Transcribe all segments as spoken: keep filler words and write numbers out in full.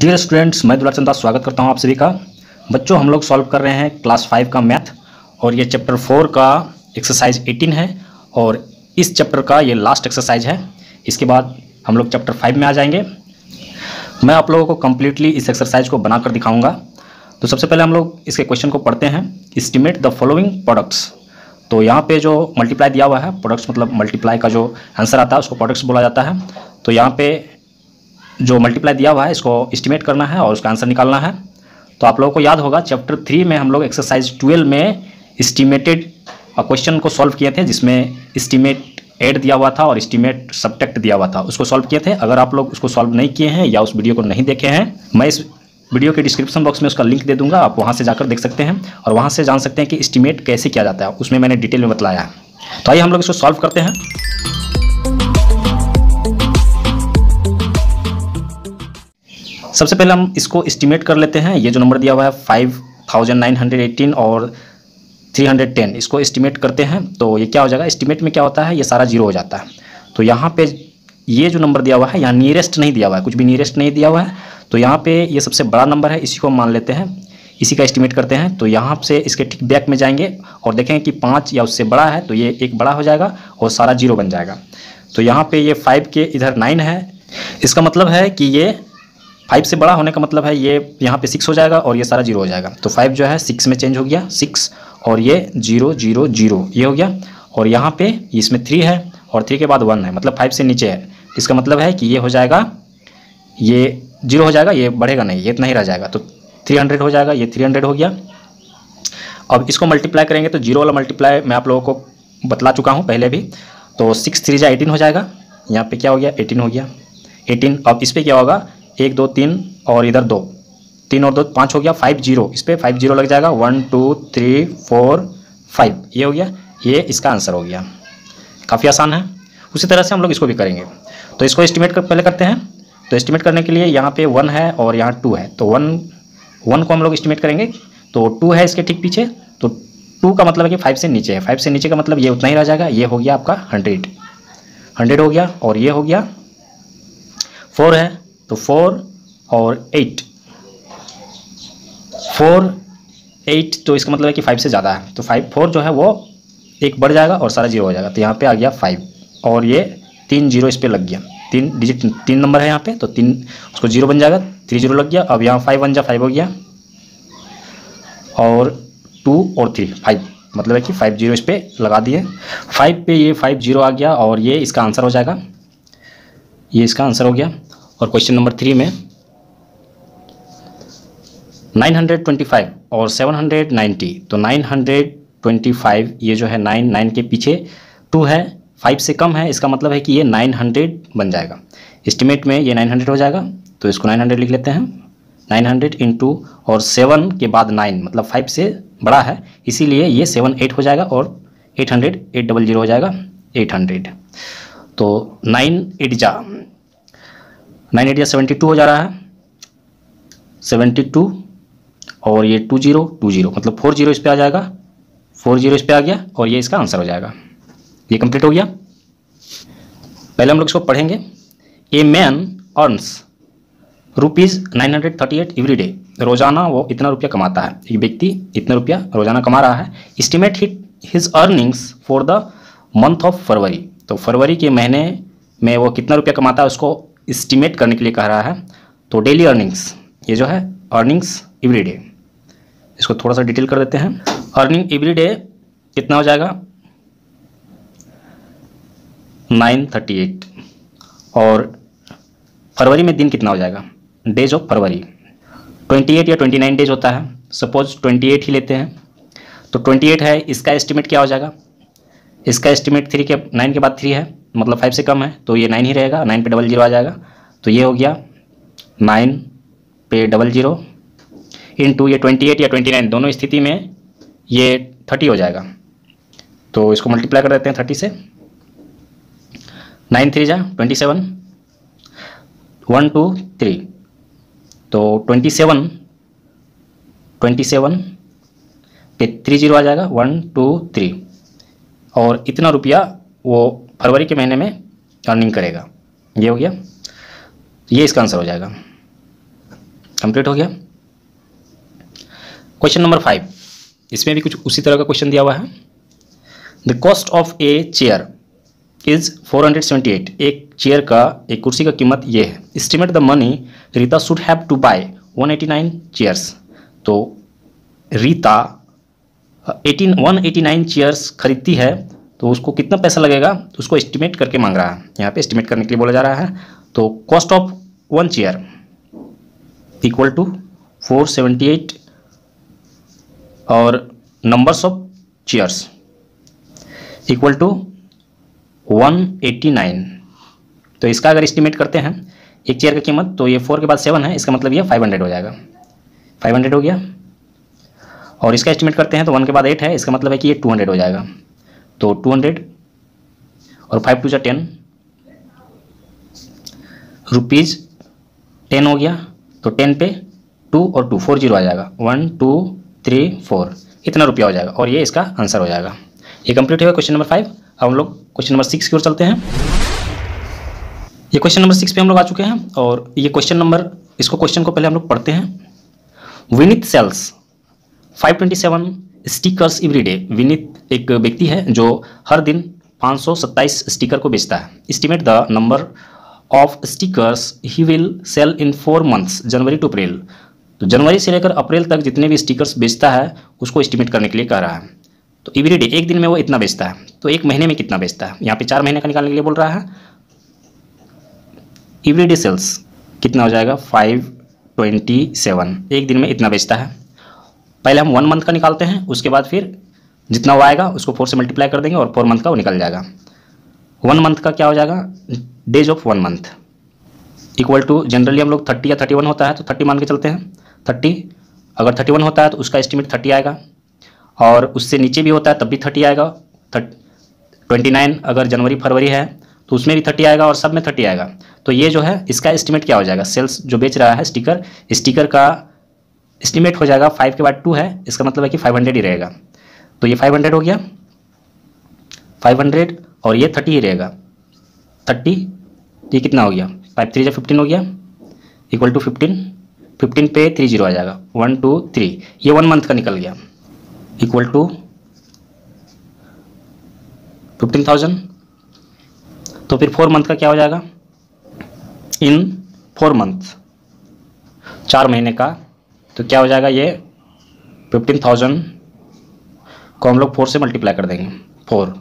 Dear students, मैं दुलाचंद दास स्वागत करता हूं आप सभी का। बच्चों, हम लोग सॉल्व कर रहे हैं क्लास फाइव का मैथ और ये चैप्टर फोर का एक्सरसाइज एटीन है और इस चैप्टर का ये लास्ट एक्सरसाइज है। इसके बाद हम लोग चैप्टर फाइव में आ जाएंगे। मैं आप लोगों को कम्प्लीटली इस एक्सरसाइज को बनाकर दिखाऊँगा। तो सबसे पहले हम लोग इसके क्वेश्चन को पढ़ते हैं। Estimate the following products. तो यहाँ पे जो मल्टीप्लाई दिया हुआ है, प्रोडक्ट्स मतलब मल्टीप्लाई का जो आंसर आता है उसको प्रोडक्ट्स बोला जाता है। तो यहाँ पे जो मल्टीप्लाई दिया हुआ है इसको एस्टिमेट करना है और उसका आंसर निकालना है। तो आप लोगों को याद होगा चैप्टर थ्री में हम लोग एक्सरसाइज ट्वेल्व में एस्टिमेटेड क्वेश्चन को सॉल्व किए थे, जिसमें एस्टिमेट ऐड दिया हुआ था और एस्टिमेट सब्ट्रैक्ट दिया हुआ था, उसको सॉल्व किए थे। अगर आप लोग उसको सॉल्व नहीं किए हैं या उस वीडियो को नहीं देखे हैं, मैं इस वीडियो के डिस्क्रिप्शन बॉक्स में उसका लिंक दे दूंगा, आप वहां से जाकर देख सकते हैं और वहां से जान सकते हैं कि एस्टिमेट कैसे किया जाता है, उसमें मैंने डिटेल में बताया है। तो आइए हम लोग इसको सॉल्व करते हैं। सबसे पहले हम इसको एस्टिमेट कर लेते हैं। ये जो नंबर दिया हुआ है five thousand nine hundred eighteen और थ्री हंड्रेड टेन, इसको एस्टिमेट करते हैं। तो ये क्या हो जाएगा, एस्टिमेट में क्या होता है, ये सारा जीरो हो जाता है। तो यहाँ पे ये जो नंबर दिया हुआ है, यहाँ नियरेस्ट नहीं दिया हुआ है, कुछ भी नियरेस्ट नहीं दिया हुआ है। तो यहाँ पे ये सबसे बड़ा नंबर है, इसी को मान लेते हैं, इसी का एस्टिमेट करते हैं। तो यहाँ से इसके ठीक बैक में जाएंगे और देखेंगे कि पाँच या उससे बड़ा है, तो ये एक बड़ा हो जाएगा और सारा जीरो बन जाएगा। तो यहाँ पर ये फाइव के इधर नाइन है, इसका मतलब है कि ये फाइव से बड़ा होने का मतलब है ये यहाँ पे सिक्स हो जाएगा और ये सारा जीरो हो जाएगा। तो फाइव जो है सिक्स में चेंज हो गया, सिक्स और ये जीरो जीरो जीरो ये हो गया। और यहाँ पे इसमें थ्री है और थ्री के बाद वन है, मतलब फाइव से नीचे है। इसका मतलब है कि ये हो जाएगा, ये जीरो हो जाएगा, ये बढ़ेगा नहीं, ये इतना ही रह जाएगा। तो थ्री हंड्रेड हो जाएगा, ये थ्री हंड्रेड हो गया। अब इसको मल्टीप्लाई करेंगे तो जीरो वाला मल्टीप्लाई मैं आप लोगों को बतला चुका हूँ पहले भी। तो सिक्स थ्री जा एटीन हो जाएगा, यहाँ पर क्या हो गया, एटीन हो गया, एटीन। अब इस पर क्या होगा, एक दो तीन और इधर दो, तीन और दो पाँच हो गया, फाइव जीरो, इस पर फाइव जीरो लग जाएगा, one two three four five ये हो गया, ये इसका आंसर हो गया। काफ़ी आसान है। उसी तरह से हम लोग इसको भी करेंगे। तो इसको एस्टिमेट कर पहले करते हैं। तो एस्टिमेट करने के लिए यहाँ पे वन है और यहाँ टू है, तो वन वन को हम लोग एस्टिमेट करेंगे। तो टू है इसके ठीक पीछे, तो टू का मतलब है कि फाइव से नीचे है, फाइव से नीचे का मतलब ये उतना ही रह जाएगा। ये हो गया आपका हंड्रेड, हंड्रेड हो गया और ये हो गया। फोर है तो फोर और एट, फोर एट तो इसका मतलब है कि फाइव से ज़्यादा है। तो फाइव फोर जो है वो एक बढ़ जाएगा और सारा जीरो हो जाएगा। तो यहाँ पे आ गया फाइव और ये तीन जीरो इस पर लग गया, तीन डिजिट तीन नंबर है यहाँ पे, तो तीन उसको जीरो बन जाएगा, थ्री जीरो लग गया। अब यहाँ फाइव वन जा फाइव हो गया और टू और थ्री फाइव, मतलब है कि फाइव जीरो इस पर लगा दिए। फाइव पे ये फाइव जीरो आ गया और ये इसका आंसर हो जाएगा, ये इसका आंसर हो गया। और क्वेश्चन नंबर थ्री में नाइन हंड्रेड ट्वेंटी फाइव और सेवन हंड्रेड नाइन्टी, तो नाइन हंड्रेड ट्वेंटी फाइव ये जो है नाइन, नाइन के पीछे टू है, फाइव से कम है, इसका मतलब है कि ये नाइन हंड्रेड बन जाएगा। एस्टिमेट में ये नाइन हंड्रेड हो जाएगा, तो इसको नाइन हंड्रेड लिख लेते हैं। नाइन हंड्रेड इंटू और सेवन के बाद नाइन, मतलब फाइव से बड़ा है, इसीलिए ये सेवन एट हो जाएगा और eight hundred eight double zero हो जाएगा, एट हंड्रेड। तो नाइन एट जा नाइन एट या सेवेंटी टू हो जा रहा है, सेवेंटी टू और ये टू जीरो टू जीरो, मतलब फोर जीरो इस पर आ जाएगा, फोर जीरो इस पर आ गया और ये इसका आंसर हो जाएगा। ये कंप्लीट हो गया। पहले हम लोग इसको पढ़ेंगे। A man earns rupees nine hundred thirty eight every day, रोज़ाना वो इतना रुपया कमाता है, एक व्यक्ति इतना रुपया रोज़ाना कमा रहा है। Estimate hit his earnings for the month of February, तो फरवरी के महीने में वो कितना रुपया कमाता है उसको एस्टिमेट करने के लिए कह रहा है। तो डेली अर्निंग्स, ये जो है अर्निंग्स एवरी डे, इसको थोड़ा सा डिटेल कर देते हैं। अर्निंग एवरी डे कितना हो जाएगा, नाइन थर्टी एट। और फरवरी में दिन कितना हो जाएगा, days of February twenty eight या ट्वेंटी नाइन डेज होता है, सपोज ट्वेंटी एट ही लेते हैं। तो ट्वेंटी एट है, इसका एस्टिमेट क्या हो जाएगा, इसका एस्टिमेट थ्री के नाइन के बाद थ्री है, मतलब फाइव से कम है, तो ये नाइन ही रहेगा, नाइन पे डबल जीरो आ जाएगा। तो ये हो गया नाइन पे डबल जीरो इंटू ये ट्वेंटी एट या ट्वेंटी नाइन, दोनों स्थिति में ये थर्टी हो जाएगा। तो इसको मल्टीप्लाई कर देते हैं थर्टी से, नाइन थ्री जा twenty seven, one two three, तो ट्वेंटी सेवन, ट्वेंटी सेवन पे थ्री जीरो आ जाएगा, वन टू थ्री और इतना रुपया वो फरवरी के महीने में अर्निंग करेगा, ये हो गया, ये इसका आंसर हो जाएगा। कंप्लीट हो गया। क्वेश्चन नंबर फाइव, इसमें भी कुछ उसी तरह का क्वेश्चन दिया हुआ है। The cost of a chair is four hundred seventy eight. एक चेयर का, एक कुर्सी का कीमत ये है। Estimate the money Rita should have to buy one eighty nine chairs. तो Rita eighteen one eighty nine chairs खरीदती है, तो उसको कितना पैसा लगेगा उसको एस्टिमेट करके मांग रहा है। यहाँ पे एस्टिमेट करने के लिए बोला जा रहा है। तो cost of one chair equal to four seventy eight और numbers of chairs equal to one eighty nine. तो इसका अगर एस्टिमेट करते हैं एक चेयर की कीमत, तो ये फोर के बाद सेवन है, इसका मतलब ये फाइव हंड्रेड हो जाएगा। फाइव हंड्रेड हो गया। और इसका एस्टिमेट करते हैं तो वन के बाद एट है, इसका मतलब है कि ये टू हंड्रेड हो जाएगा। तो टू हंड्रेड और फाइव टू जा टेन, रुपीज़ टेन हो गया। तो टेन पे टू और टू फोर जीरो आ जाएगा, वन टू थ्री फोर इतना रुपया हो जाएगा और ये इसका आंसर हो जाएगा। ये कंप्लीट होगा क्वेश्चन नंबर फाइव। अब हम लोग क्वेश्चन नंबर सिक्स की ओर चलते हैं। ये क्वेश्चन नंबर सिक्स पे हम लोग आ चुके हैं और ये क्वेश्चन नंबर, इसको क्वेश्चन को पहले हम लोग पढ़ते हैं। Vineet sells five hundred twenty seven stickers every day. Vineet एक व्यक्ति है जो हर दिन पाँच सौ सत्ताईस स्टिकर को बेचता है। Estimate the number of stickers he will sell in four months January to April. तो जनवरी से लेकर अप्रैल तक जितने भी स्टिकर्स बेचता है उसको एस्टिमेट करने के लिए कह रहा है। तो एवरी डे एक दिन में वो इतना बेचता है, तो एक महीने में कितना बेचता है यहाँ पे चार महीने का निकालने के लिए बोल रहा है। एवरी डे सेल्स कितना हो जाएगा फाइव ट्वेंटी सेवन, एक दिन में इतना बेचता है। पहले हम वन मंथ का निकालते हैं, उसके बाद फिर जितना वो आएगा उसको फोर से मल्टीप्लाई कर देंगे और फोर मंथ का वो निकल जाएगा। वन मंथ का क्या हो जाएगा, days of one month equal to, generally हम लोग थर्टी या थर्टी वन होता है तो थर्टी मान के चलते हैं। थर्टी अगर थर्टी वन होता है तो उसका एस्टिमेट थर्टी आएगा, और उससे नीचे भी होता है तब भी थर्टी आएगा। ट्वेंटी नाइन अगर जनवरी फरवरी है तो उसमें भी थर्टी आएगा और सब में थर्टी आएगा। तो ये जो है इसका एस्टिमेट क्या हो जाएगा, सेल्स जो बेच रहा है स्टिकर, स्टिकर का एस्टिमेट हो जाएगा फाइव के बाद टू है, इसका मतलब है कि फाइव हंड्रेड ही रहेगा। तो ये फाइव हंड्रेड हो गया, फाइव हंड्रेड और ये थर्टी ही रहेगा। थर्टी ये कितना हो गया, फाइव थ्री या फिफ्टीन हो गया इक्वल टू फिफ्टीन। फिफ्टीन पे थ्री जीरो आ जाएगा, वन टू थ्री। ये वन मंथ का निकल गया इक्वल टू फिफ्टीन थाउजेंड। तो फिर फोर मंथ का क्या हो जाएगा, इन फोर मंथ चार महीने का, तो क्या हो जाएगा ये फिफ्टीन थाउजेंड को हम लोग फोर से मल्टीप्लाई कर देंगे। फोर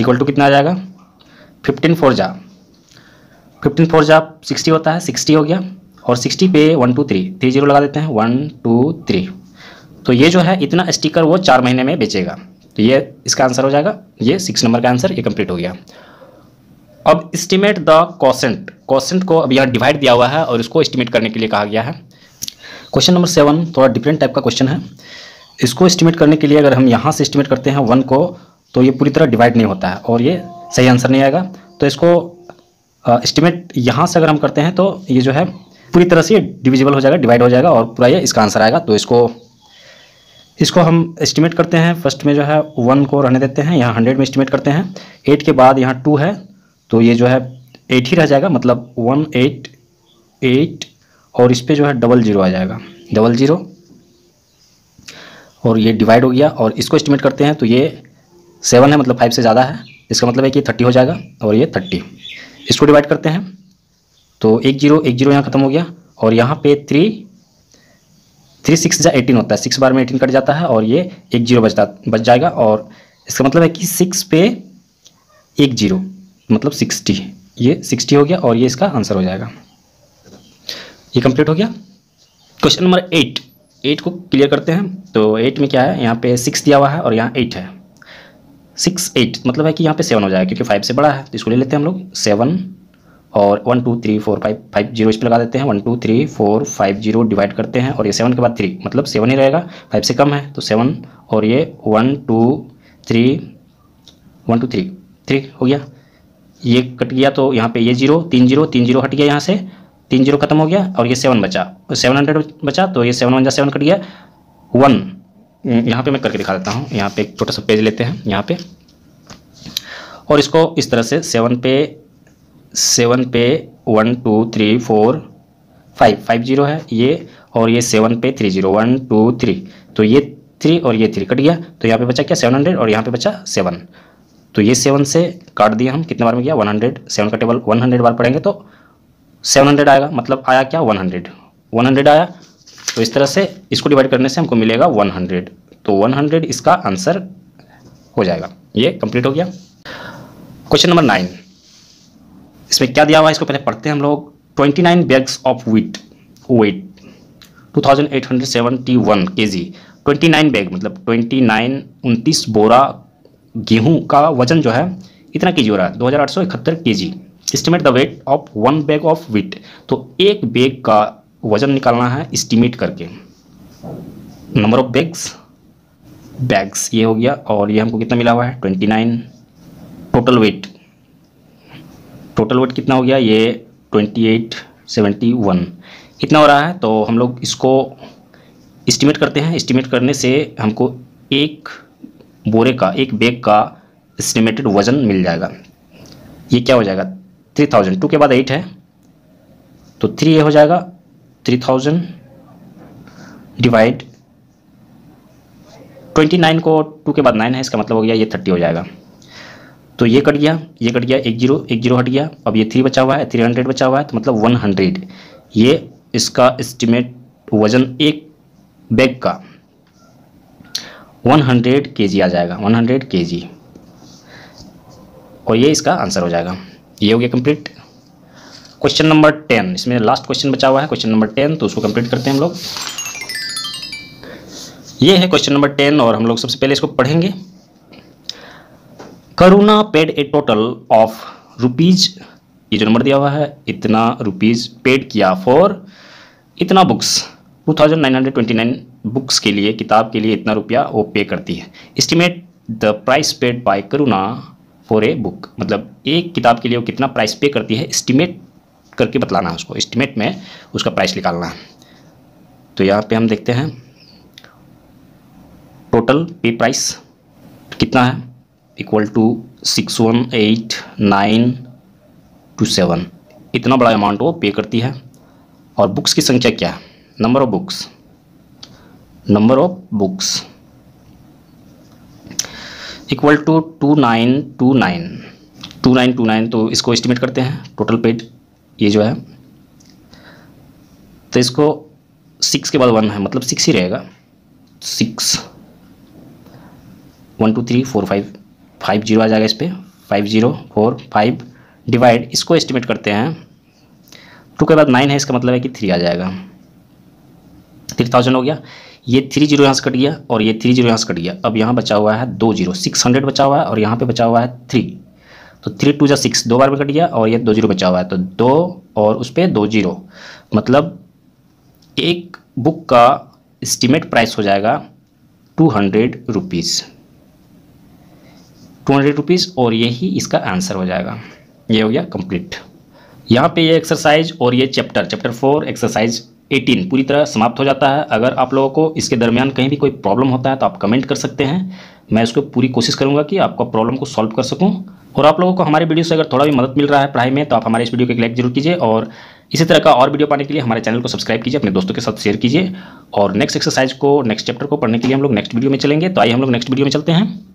इक्वल टू कितना आ जाएगा, फिफ्टीन फोर जा फिफ्टीन फोर जा सिक्सटी होता है, सिक्सटी हो गया। और सिक्सटी पे one two three three zero लगा देते हैं, वन टू थ्री। तो ये जो है इतना स्टिकर वो चार महीने में बेचेगा। तो ये इसका आंसर हो जाएगा, ये सिक्स नंबर का आंसर ये कंप्लीट हो गया। अब एस्टिमेट द कोसेंट, कोसेंट को अब यहाँ डिवाइड दिया हुआ है और इसको एस्टिमेट करने के लिए कहा गया है। क्वेश्चन नंबर सेवन थोड़ा डिफरेंट टाइप का क्वेश्चन है। इसको एस्टिमेट करने के लिए अगर हम यहाँ से एस्टिमेट करते हैं वन को, तो ये पूरी तरह डिवाइड नहीं होता है और ये सही आंसर नहीं आएगा। तो इसको एस्टिमेट यहाँ से अगर हम करते हैं तो ये जो है पूरी तरह से डिविजिबल हो जाएगा, डिवाइड हो जाएगा और पूरा ये इसका आंसर आएगा। तो इसको इसको हम एस्टिमेट करते हैं। फर्स्ट में जो है वन को रहने देते हैं, यहाँ हंड्रेड में एस्टिमेट करते हैं। एट के बाद यहाँ टू है तो ये जो है एट ही रह जाएगा, मतलब वन एट एट और इस पर जो है डबल जीरो आ जाएगा, डबल जीरो और ये डिवाइड हो गया। और इसको एस्टिमेट करते हैं तो ये सेवन है, मतलब फाइव से ज़्यादा है, इसका मतलब है कि थर्टी हो जाएगा और ये थर्टी। इसको डिवाइड करते हैं तो एक जीरो एक जीरो यहाँ ख़त्म हो गया और यहाँ पे थ्री थ्री सिक्स या एटीन होता है, सिक्स बार में एटीन कट जाता है और ये एक जीरो बचता बच जाएगा। और इसका मतलब है कि सिक्स पे एक जीरो मतलब सिक्सटी, ये सिक्सटी हो गया और ये इसका आंसर हो जाएगा। ये कंप्लीट हो गया। क्वेश्चन नंबर एट, एट को क्लियर करते हैं। तो एट में क्या है, यहाँ पे सिक्स दिया हुआ है और यहाँ एट है। सिक्स एट मतलब है कि यहाँ पे सेवन हो जाएगा क्योंकि फाइव से बड़ा है, तो इसको ले लेते हैं हम लोग सेवन और one two three four five five zero इस पर लगा देते हैं। One two three four five zero divide करते हैं और ये सेवन के बाद थ्री मतलब सेवन ही रहेगा, फाइव से कम है तो सेवन और ये one two three one two three three हो गया। ये कट गया तो यहाँ पे ये जीरो तीन जीरो तीन जीरो हट गया, यहाँ से तीन जीरो खत्म हो गया और ये सेवन बचा, सेवन हंड्रेड बचा। तो ये सेवन वन जा सेवन कट गया, वन यहाँ पर मैं करके दिखा देता हूँ। यहाँ पर एक छोटा सा पेज लेते हैं यहाँ पर और इसको इस तरह से सेवन पे सेवन पे one two three four five five zero है ये और ये सेवन पे three zero one two three, तो ये थ्री और ये थ्री कट गया, तो यहाँ पे बचा क्या सेवन हंड्रेड और यहाँ पे बचा सेवन। तो ये सेवन से काट दिया हम, कितने बार में गया वन हंड्रेड, सेवन का टेबल वन हंड्रेड बार पढ़ेंगे तो सेवन हंड्रेड आएगा, मतलब आया क्या वन हंड्रेड, वन हंड्रेड आया। तो इस तरह से इसको डिवाइड करने से हमको मिलेगा वन हंड्रेड, तो वन हंड्रेड इसका आंसर हो जाएगा। ये कंप्लीट हो गया। क्वेश्चन नंबर नाइन, इसमें क्या दिया हुआ है इसको पहले पढ़ते हैं हम लोग। Twenty nine bags of wheat weight two thousand eight hundred seventy one K G. Twenty nine bag मतलब ट्वेंटी नाइन उनतीस बोरा गेहूं का वजन जो है इतना के जी हो रहा है दो हज़ार आठ सौ इकहत्तर K G. Estimate the weight of one bag of wheat, तो एक बैग का वजन निकालना है एस्टिमेट करके। नंबर ऑफ बैग्स बैग्स ये हो गया और ये हमको कितना मिला हुआ है twenty nine. Total weight total weight कितना हो गया ये ट्वेंटी एट सेवेंटी वन कितना हो रहा है, तो हम लोग इसको एस्टिमेट करते हैं। एस्टिमेट करने से हमको एक बोरे का एक बैग का एस्टिमेटेड वज़न मिल जाएगा। ये क्या हो जाएगा थ्री थाउजेंड टू के बाद एट है तो थ्री ये हो जाएगा three thousand divide twenty nine को टू के बाद नाइन है इसका मतलब हो गया ये थर्टी हो जाएगा। तो ये कट गया ये कट गया एक जीरो एक जीरो हट गया, अब ये थ्री बचा हुआ है थ्री हंड्रेड बचा हुआ है तो मतलब वन हंड्रेड ये इसका एस्टिमेट वज़न एक बैग का वन हंड्रेड के जी आ जाएगा वन हंड्रेड के जी और ये इसका आंसर हो जाएगा। ये हो गया कंप्लीट। क्वेश्चन नंबर टेन, इसमें लास्ट क्वेश्चन बचा हुआ है क्वेश्चन नंबर टेन, तो उसको कंप्लीट करते हैं हम लोग। ये है क्वेश्चन नंबर टेन और हम लोग सबसे पहले इसको पढ़ेंगे। Karuna paid a total of rupees, ये जो नंबर दिया हुआ है इतना रुपीज़ पेड किया फॉर इतना books two thousand nine hundred twenty nine books के लिए किताब के लिए इतना रुपया वो पे करती है। Estimate the price paid by Karuna for a book, मतलब एक किताब के लिए वो कितना प्राइस पे करती है एस्टिमेट करके बतलाना है उसको, एस्टिमेट में उसका प्राइस निकालना है। तो यहाँ पे हम देखते हैं टोटल पे प्राइस कितना है equal to six one eight nine two seven, इतना बड़ा अमाउंट वो पे करती है। और बुक्स की संख्या क्या है number of books number of books equal to two nine two nine two nine two nine, तो इसको एस्टिमेट करते हैं टोटल पेड ये जो है, तो इसको सिक्स के बाद वन है मतलब सिक्स ही रहेगा six one two three four five five zero आ जाएगा इस पर five zero four five divide इसको एस्टिमेट करते हैं टू के बाद नाइन है इसका मतलब है कि थ्री आ जाएगा थ्री थाउजेंड हो गया। ये थ्री जीरो यहाँ से कट गया और ये थ्री जीरो यहाँ से कट गया, अब यहाँ बचा हुआ है दो जीरो सिक्स हंड्रेड बचा हुआ है और यहाँ पे बचा हुआ है थ्री, तो थ्री टू जा सिक्स दो बार में कट गया और ये दो जीरो बचा हुआ है तो दो और उस पर दो जीरो मतलब एक बुक का एस्टिमेट प्राइस हो जाएगा two hundred rupees two hundred rupees और यही इसका आंसर हो जाएगा। ये हो गया कंप्लीट। यहाँ पे ये एक्सरसाइज और ये chapter chapter four exercise eighteen पूरी तरह समाप्त हो जाता है। अगर आप लोगों को इसके दरमियान कहीं भी कोई प्रॉब्लम होता है तो आप कमेंट कर सकते हैं, मैं उसको पूरी कोशिश करूँगा कि आपका प्रॉब्लम को सॉल्व कर सकूँ। और आप लोगों को हमारे वीडियो से अगर थोड़ा भी मदद मिल रहा है पढ़ाई में तो आप हमारे इस वीडियो को एक लाइक जरूर कीजिए और इसी तरह का और वीडियो पाने के लिए हमारे चैनल को सब्सक्राइब कीजिए, अपने दोस्तों के साथ शेयर कीजिए। और नेक्स्ट एक्सरसाइज को नेक्स्ट चैप्टर को पढ़ने के लिए हम लोग नेक्स्ट वीडियो में चलेंगे, तो आइए हम लोग नेक्स्ट वीडियो में चलते हैं।